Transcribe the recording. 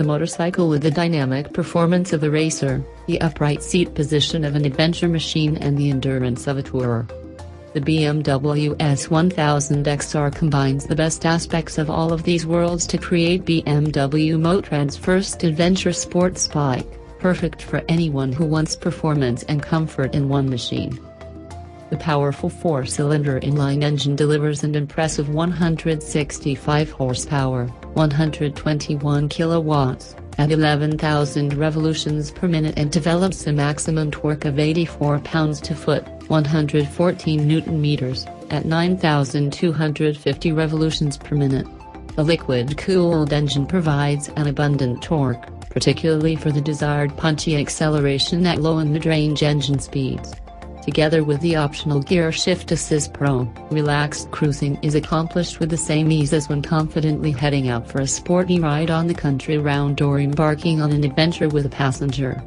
the motorcycle with the dynamic performance of a racer, the upright seat position of an adventure machine, and the endurance of a tourer. The BMW S1000XR combines the best aspects of all of these worlds to create BMW Motorrad's first adventure sports bike, perfect for anyone who wants performance and comfort in one machine. The powerful four-cylinder inline engine delivers an impressive 165 horsepower, 121 kilowatts, at 11,000 revolutions per minute and develops a maximum torque of 84 pounds-to-foot, 114 newton-meters, at 9,250 revolutions per minute. The liquid-cooled engine provides an abundant torque, particularly for the desired punchy acceleration at low and mid-range engine speeds. Together with the optional Gear Shift Assist Pro, relaxed cruising is accomplished with the same ease as when confidently heading out for a sporty ride on the country round or embarking on an adventure with a passenger.